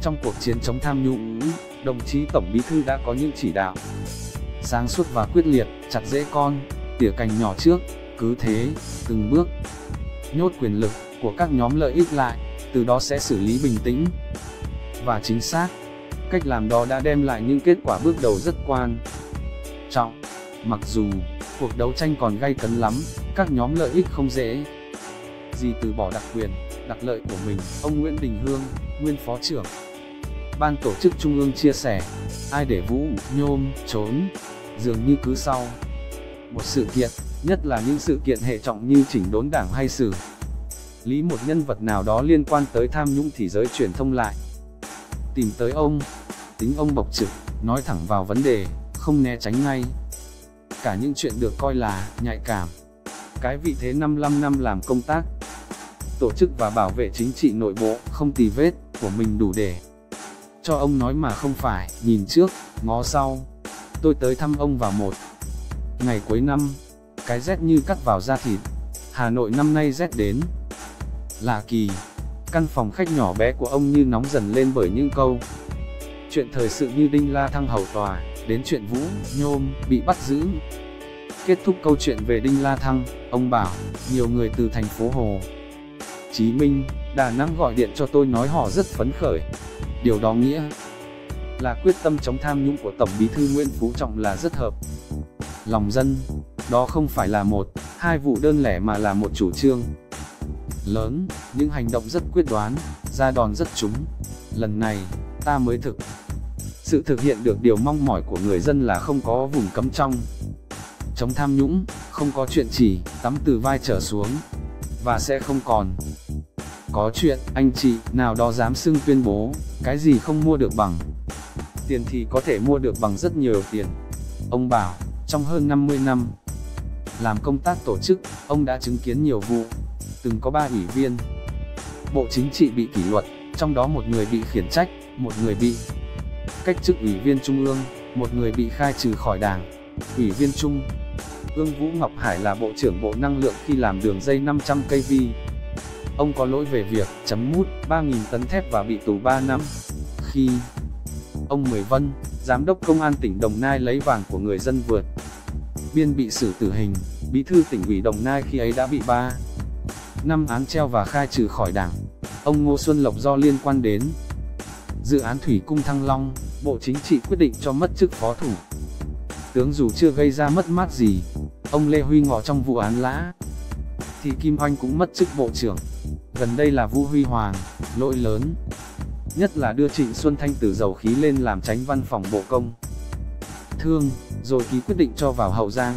Trong cuộc chiến chống tham nhũng, đồng chí Tổng Bí thư đã có những chỉ đạo sáng suốt và quyết liệt, chặt rễ con, tỉa cành nhỏ trước, cứ thế, từng bước, nhốt quyền lực của các nhóm lợi ích lại, từ đó sẽ xử lý bình tĩnh và chính xác. Cách làm đó đã đem lại những kết quả bước đầu rất quan trọng. Mặc dù cuộc đấu tranh còn gay cấn lắm, các nhóm lợi ích không dễ gì từ bỏ đặc quyền, đặc lợi của mình. Ông Nguyễn Đình Hương, nguyên Phó trưởng Ban Tổ chức Trung ương chia sẻ, ai để Vũ Nhôm trốn, dường như cứ sau một sự kiện, nhất là những sự kiện hệ trọng như chỉnh đốn đảng hay xử lý một nhân vật nào đó liên quan tới tham nhũng thì giới truyền thông lại tìm tới ông, tính ông bộc trực, nói thẳng vào vấn đề, không né tránh ngay cả những chuyện được coi là nhạy cảm. Cái vị thế 55 năm làm công tác tổ chức và bảo vệ chính trị nội bộ không tì vết của mình đủ để cho ông nói mà không phải nhìn trước, ngó sau. Tôi tới thăm ông vào một ngày cuối năm, cái rét như cắt vào da thịt. Hà Nội năm nay rét đến lạ kỳ. Căn phòng khách nhỏ bé của ông như nóng dần lên bởi những câu chuyện thời sự như Đinh La Thăng hầu tòa, đến chuyện Vũ Nhôm bị bắt giữ. Kết thúc câu chuyện về Đinh La Thăng, ông bảo, nhiều người từ thành phố Hồ Chí Minh, Đà Nẵng gọi điện cho tôi nói họ rất phấn khởi. Điều đó nghĩa là quyết tâm chống tham nhũng của Tổng Bí thư Nguyễn Phú Trọng là rất hợp lòng dân. Đó không phải là một, hai vụ đơn lẻ mà là một chủ trương lớn, những hành động rất quyết đoán, ra đòn rất trúng. Lần này, ta mới thực hiện được điều mong mỏi của người dân là không có vùng cấm trong chống tham nhũng, không có chuyện chỉ tắm từ vai trở xuống, và sẽ không còn có chuyện anh chị nào đó dám xưng tuyên bố cái gì không mua được bằng tiền thì có thể mua được bằng rất nhiều tiền. Ông bảo, trong hơn 50 năm làm công tác tổ chức, ông đã chứng kiến nhiều vụ, từng có 3 ủy viên Bộ Chính trị bị kỷ luật, trong đó một người bị khiển trách, một người bị cách chức Ủy viên Trung ương, một người bị khai trừ khỏi Đảng. Ủy viên Trung ương Vũ Ngọc Hải là Bộ trưởng Bộ Năng lượng khi làm đường dây 500 kV. Ông có lỗi về việc chấm mút 3.000 tấn thép và bị tù 3 năm. Khi ông Mười Vân, Giám đốc Công an tỉnh Đồng Nai lấy vàng của người dân vượt biên bị xử tử hình, Bí thư tỉnh ủy Đồng Nai khi ấy đã bị 3 năm án treo và khai trừ khỏi Đảng. Ông Ngô Xuân Lộc do liên quan đến dự án Thủy Cung Thăng Long, Bộ Chính trị quyết định cho mất chức Phó Thủ tướng dù chưa gây ra mất mát gì. Ông Lê Huy Ngô trong vụ án Lã Thị Kim Oanh cũng mất chức Bộ trưởng. Gần đây là Vũ Huy Hoàng, lỗi lớn nhất là đưa Trịnh Xuân Thanh từ dầu khí lên làm Chánh Văn phòng Bộ Công Thương, rồi ký quyết định cho vào Hậu Giang.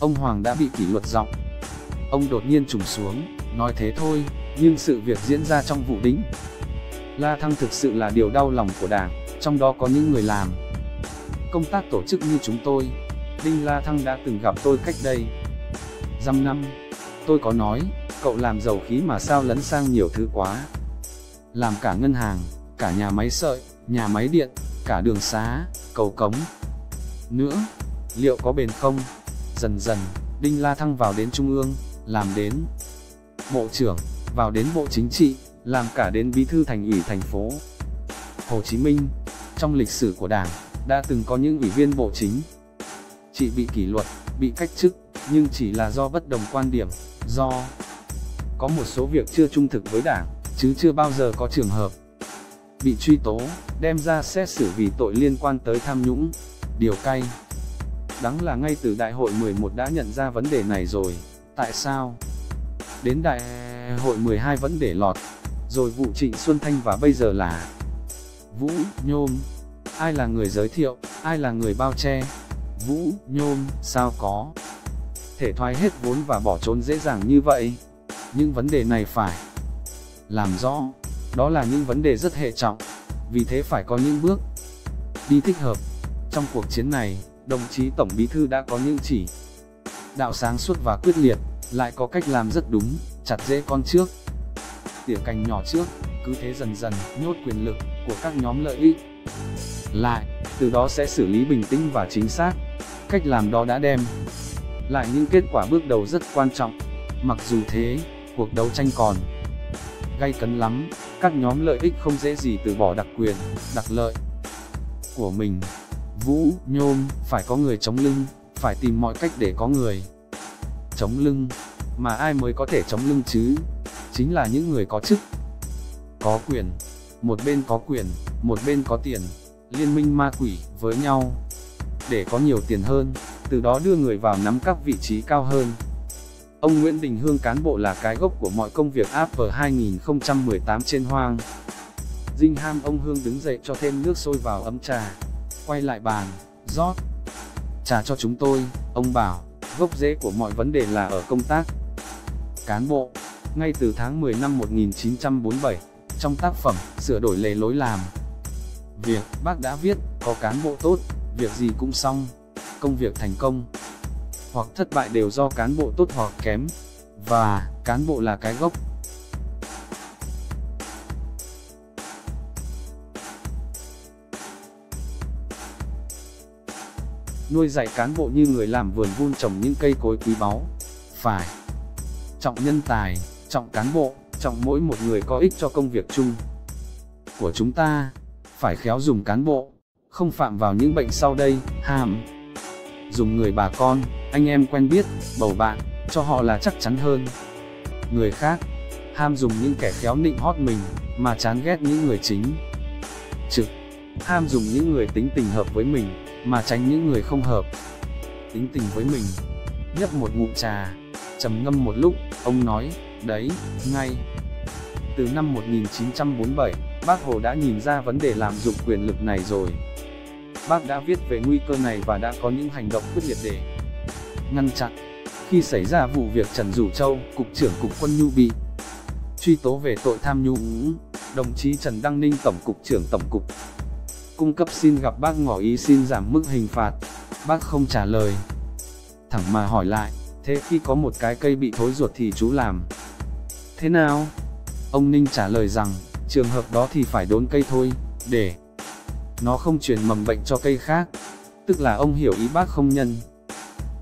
Ông Hoàng đã bị kỷ luật giọng. Ông đột nhiên trùng xuống, nói thế thôi, nhưng sự việc diễn ra trong vụ Đinh La Thăng thực sự là điều đau lòng của Đảng, trong đó có những người làm công tác tổ chức như chúng tôi. Đinh La Thăng đã từng gặp tôi cách đây dăm năm. Tôi có nói, cậu làm dầu khí mà sao lấn sang nhiều thứ quá. Làm cả ngân hàng, cả nhà máy sợi, nhà máy điện, cả đường xá, cầu cống nữa, liệu có bền không? Dần dần, Đinh La Thăng vào đến Trung ương, làm đến Bộ trưởng, vào đến Bộ Chính trị, làm cả đến Bí thư Thành ủy thành phố Hồ Chí Minh. Trong lịch sử của Đảng, đã từng có những ủy viên Bộ Chính trị bị kỷ luật, bị cách chức, nhưng chỉ là do bất đồng quan điểm, do có một số việc chưa trung thực với Đảng, chứ chưa bao giờ có trường hợp bị truy tố, đem ra xét xử vì tội liên quan tới tham nhũng. Điều cay đắng là ngay từ Đại hội 11 đã nhận ra vấn đề này rồi, tại sao đến Đại hội 12 vẫn để lọt, rồi vụ Trịnh Xuân Thanh và bây giờ là Vũ Nhôm. Ai là người giới thiệu, ai là người bao che? Vũ Nhôm sao có thể thoái hết vốn và bỏ trốn dễ dàng như vậy? Những vấn đề này phải làm rõ, đó là những vấn đề rất hệ trọng, vì thế phải có những bước đi thích hợp. Trong cuộc chiến này, đồng chí Tổng Bí thư đã có những chỉ đạo sáng suốt và quyết liệt, lại có cách làm rất đúng, chặt rễ con trước, tỉa cành nhỏ trước, cứ thế dần dần nhốt quyền lực của các nhóm lợi ích lại, từ đó sẽ xử lý bình tĩnh và chính xác. Cách làm đó đã đem lại những kết quả bước đầu rất quan trọng. Mặc dù thế, cuộc đấu tranh còn gay cấn lắm. các nhóm lợi ích không dễ gì từ bỏ đặc quyền, đặc lợi của mình. Vũ Nhôm phải có người chống lưng, phải tìm mọi cách để có người chống lưng. Mà ai mới có thể chống lưng chứ? Chính là những người có chức, có quyền. Một bên có quyền, một bên có tiền, liên minh ma quỷ với nhau để có nhiều tiền hơn, từ đó đưa người vào nắm các vị trí cao hơn. Ông Nguyễn Đình Hương, cán bộ là cái gốc của mọi công việc áp vào 2018 trên Hoang Dinh Ham. Ông Hương đứng dậy cho thêm nước sôi vào ấm trà, quay lại bàn, rót trà cho chúng tôi. Ông bảo, gốc rễ của mọi vấn đề là ở công tác cán bộ. Ngay từ tháng 10 năm 1947, trong tác phẩm Sửa đổi lề lối làm việc, bác đã viết, có cán bộ tốt, việc gì cũng xong. Công việc thành công hoặc thất bại đều do cán bộ tốt hoặc kém, và cán bộ là cái gốc. Nuôi dạy cán bộ như người làm vườn vun trồng những cây cối quý báu, phải trọng nhân tài, trọng cán bộ, trọng mỗi một người có ích cho công việc chung của chúng ta. Phải khéo dùng cán bộ, không phạm vào những bệnh sau đây: hàm dùng người bà con, anh em quen biết, bầu bạn, cho họ là chắc chắn hơn người khác; ham dùng những kẻ khéo nịnh hót mình mà chán ghét những người chính trực; ham dùng những người tính tình hợp với mình mà tránh những người không hợp tính tình với mình. Nhấp một ngụm trà, trầm ngâm một lúc, ông nói, đấy, ngay từ năm 1947, bác Hồ đã nhìn ra vấn đề lạm dụng quyền lực này rồi. Bác đã viết về nguy cơ này và đã có những hành động quyết liệt để ngăn chặn. Khi xảy ra vụ việc Trần Dụ Châu, Cục trưởng Cục Quân Nhu bị truy tố về tội tham nhũng, đồng chí Trần Đăng Ninh, Tổng Cục trưởng Tổng Cục Cung cấp xin gặp bác, ngỏ ý xin giảm mức hình phạt. Bác không trả lời thẳng mà hỏi lại, thế khi có một cái cây bị thối ruột thì chú làm thế nào? Ông Ninh trả lời rằng, trường hợp đó thì phải đốn cây thôi, để nó không truyền mầm bệnh cho cây khác. Tức là ông hiểu ý bác không nhân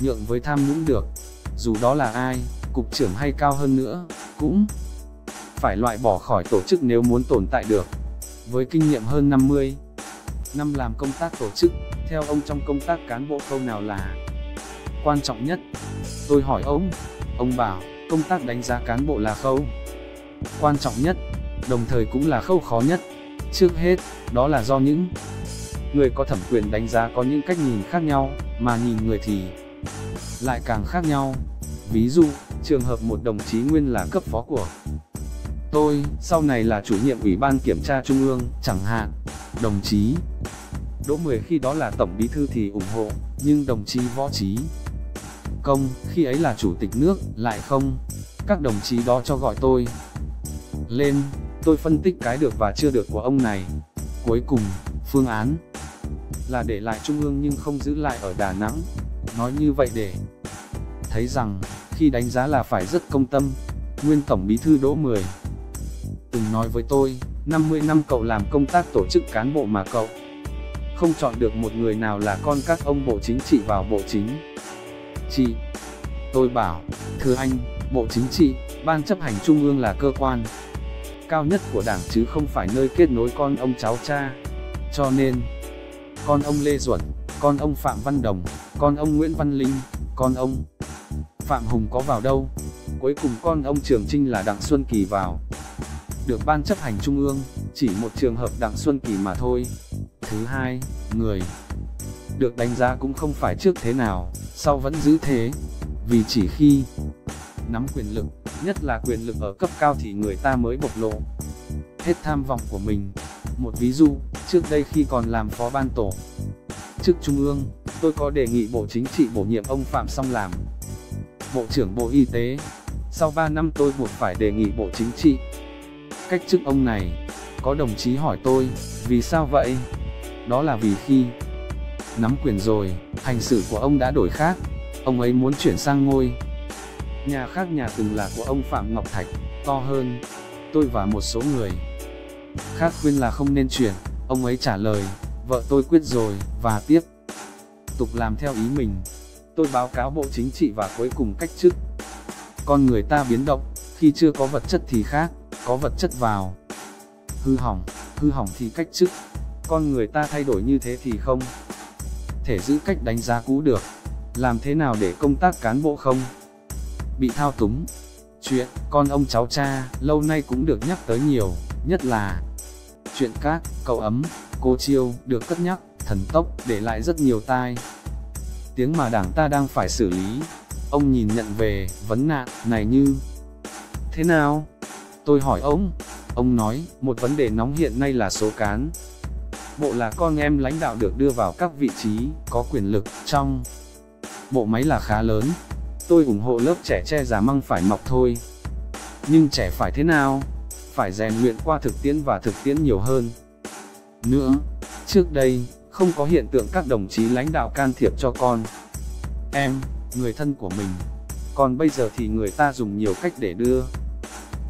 nhượng với tham nhũng được, dù đó là ai, cục trưởng hay cao hơn nữa, cũng phải loại bỏ khỏi tổ chức nếu muốn tồn tại được. Với kinh nghiệm hơn 50 năm làm công tác tổ chức, theo ông trong công tác cán bộ câu nào là quan trọng nhất? Tôi hỏi ông bảo, công tác đánh giá cán bộ là khâu quan trọng nhất, đồng thời cũng là khâu khó nhất. Trước hết, đó là do những người có thẩm quyền đánh giá có những cách nhìn khác nhau, mà nhìn người thì lại càng khác nhau. Ví dụ, trường hợp một đồng chí nguyên là cấp phó của tôi, sau này là chủ nhiệm Ủy ban Kiểm tra Trung ương, chẳng hạn. Đồng chí Đỗ Mười khi đó là Tổng Bí thư thì ủng hộ, nhưng đồng chí Võ Chí Công khi ấy là Chủ tịch nước lại không. Các đồng chí đó cho gọi tôi lên, tôi phân tích cái được và chưa được của ông này. Cuối cùng, phương án là để lại Trung ương nhưng không giữ lại ở Đà Nẵng. Nói như vậy để thấy rằng, khi đánh giá là phải rất công tâm. Nguyên Tổng Bí thư Đỗ Mười từng nói với tôi, 50 năm cậu làm công tác tổ chức cán bộ mà cậu không chọn được một người nào là con các ông Bộ Chính trị vào Bộ Chính trị. Tôi bảo, thưa anh, Bộ Chính trị, Ban Chấp hành Trung ương là cơ quan cao nhất của Đảng chứ không phải nơi kết nối con ông cháu cha. Cho nên, con ông Lê Duẩn, con ông Phạm Văn Đồng, con ông Nguyễn Văn Linh, con ông Phạm Hùng có vào đâu. Cuối cùng con ông Trường Chinh là Đặng Xuân Kỳ vào được Ban Chấp hành Trung ương, chỉ một trường hợp Đặng Xuân Kỳ mà thôi. Thứ hai, người được đánh giá cũng không phải trước thế nào, sau vẫn giữ thế. Vì chỉ khi nắm quyền lực, nhất là quyền lực ở cấp cao thì người ta mới bộc lộ hết tham vọng của mình. Một ví dụ, trước đây khi còn làm phó ban tổ chức Trung ương, tôi có đề nghị Bộ Chính trị bổ nhiệm ông Phạm Song làm Bộ trưởng Bộ Y tế. Sau 3 năm tôi buộc phải đề nghị Bộ Chính trị cách chức ông này. Có đồng chí hỏi tôi, vì sao vậy? Đó là vì khi nắm quyền rồi, hành xử của ông đã đổi khác. Ông ấy muốn chuyển sang ngôi nhà khác, nhà từng là của ông Phạm Ngọc Thạch, to hơn. Tôi và một số người khác khuyên là không nên chuyển. Ông ấy trả lời, vợ tôi quyết rồi, và tiếp tục làm theo ý mình. Tôi báo cáo Bộ Chính trị và cuối cùng cách chức. Con người ta biến động, khi chưa có vật chất thì khác, có vật chất vào hư hỏng thì cách chức. Con người ta thay đổi như thế thì không thể giữ cách đánh giá cũ được. Làm thế nào để công tác cán bộ không bị thao túng? Chuyện con ông cháu cha lâu nay cũng được nhắc tới nhiều, nhất là chuyện Các, Cậu Ấm, Cô Chiêu được cất nhắc thần tốc, để lại rất nhiều tai tiếng mà Đảng ta đang phải xử lý. Ông nhìn nhận về vấn nạn này như thế nào? Tôi hỏi ông nói một vấn đề nóng hiện nay là số cán bộ là con em lãnh đạo được đưa vào các vị trí có quyền lực trong bộ máy là khá lớn. Tôi ủng hộ lớp trẻ che già măng phải mọc thôi. Nhưng trẻ phải thế nào? Phải rèn luyện qua thực tiễn và thực tiễn nhiều hơn nữa. Trước đây, không có hiện tượng các đồng chí lãnh đạo can thiệp cho con em, người thân của mình. Còn bây giờ thì người ta dùng nhiều cách để đưa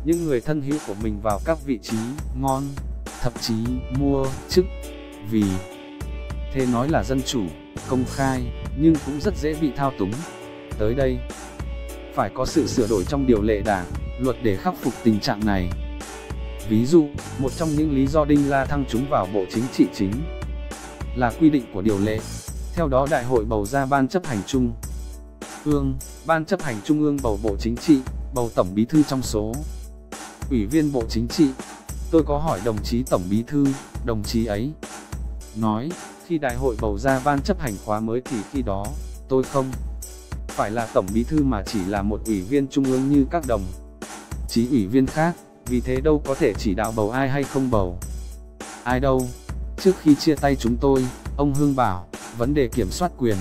những người thân hữu của mình vào các vị trí ngon, thậm chí mua chức. Vì thế nói là dân chủ, công khai, nhưng cũng rất dễ bị thao túng. Tới đây, phải có sự sửa đổi trong điều lệ Đảng, luật để khắc phục tình trạng này. Ví dụ, một trong những lý do Đinh La Thăng trúng vào Bộ Chính trị chính là quy định của điều lệ. Theo đó, Đại hội bầu ra Ban chấp hành Trung ương, Ban chấp hành Trung ương bầu Bộ Chính trị, bầu Tổng Bí thư trong số ủy viên Bộ Chính trị. Tôi có hỏi đồng chí Tổng Bí thư, đồng chí ấy nói, khi Đại hội bầu ra Ban chấp hành khóa mới thì khi đó, tôi không phải là Tổng Bí thư mà chỉ là một ủy viên Trung ương như các đồng chí ủy viên khác. Vì thế đâu có thể chỉ đạo bầu ai hay không bầu ai đâu. Trước khi chia tay chúng tôi, ông Hương bảo, vấn đề kiểm soát quyền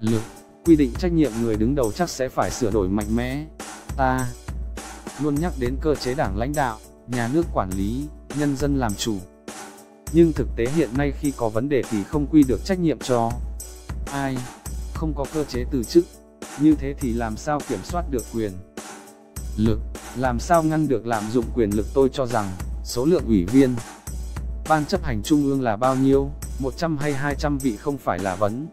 lực, quy định trách nhiệm người đứng đầu chắc sẽ phải sửa đổi mạnh mẽ. Ta luôn nhắc đến cơ chế Đảng lãnh đạo, nhà nước quản lý, nhân dân làm chủ. Nhưng thực tế hiện nay khi có vấn đề thì không quy được trách nhiệm cho ai, không có cơ chế từ chức. Như thế thì làm sao kiểm soát được quyền lực, làm sao ngăn được lạm dụng quyền lực? Tôi cho rằng, số lượng ủy viên Ban chấp hành Trung ương là bao nhiêu, 100 hay 200 vị không phải là vấn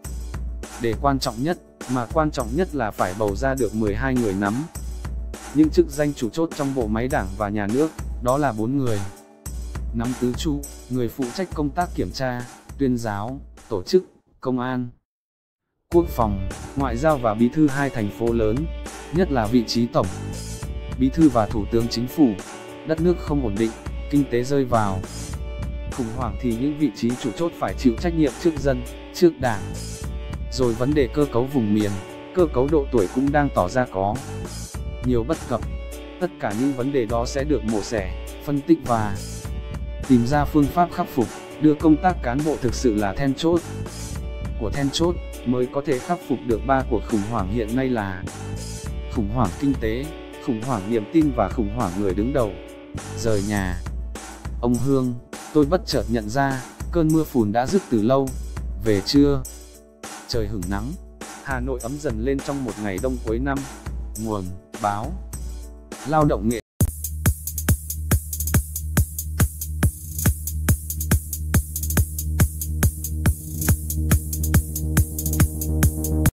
đề quan trọng nhất, mà quan trọng nhất là phải bầu ra được 12 người nắm những chức danh chủ chốt trong bộ máy Đảng và nhà nước, đó là 4 người nắm tứ trụ, người phụ trách công tác kiểm tra, tuyên giáo, tổ chức, công an, quốc phòng, ngoại giao và bí thư hai thành phố lớn, nhất là vị trí Tổng Bí thư và Thủ tướng Chính phủ. Đất nước không ổn định, kinh tế rơi vào khủng hoảng thì những vị trí chủ chốt phải chịu trách nhiệm trước dân, trước Đảng. Rồi vấn đề cơ cấu vùng miền, cơ cấu độ tuổi cũng đang tỏ ra có nhiều bất cập. Tất cả những vấn đề đó sẽ được mổ xẻ, phân tích và tìm ra phương pháp khắc phục, đưa công tác cán bộ thực sự là then chốt của then chốt, mới có thể khắc phục được ba cuộc khủng hoảng hiện nay là khủng hoảng kinh tế, khủng hoảng niềm tin và khủng hoảng người đứng đầu rời nhà. Ông Hương, tôi bất chợt nhận ra, cơn mưa phùn đã dứt từ lâu. Về trưa, trời hửng nắng, Hà Nội ấm dần lên trong một ngày đông cuối năm. Nguồn: Báo Lao động Nghệ